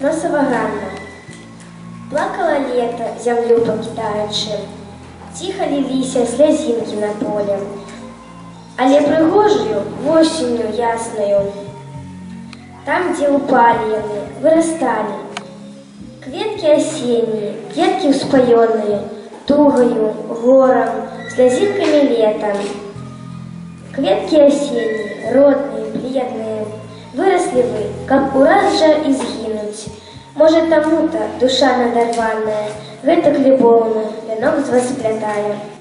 Носава Ганна. Плакала лето, зямлю пакідаючы, тихо ліліся слязінкі на полі, але прыгожую восенню ясною, там, где упали яны, вырастали кветки осенние, кветки успаённые тугою, гором, слезинками летом. Кветки осенние, родные, приятные, выросли вы, как ураз жа и сгинуть. Может, тому-то душа надарванная, гэтак любовно венок з вас сплятая.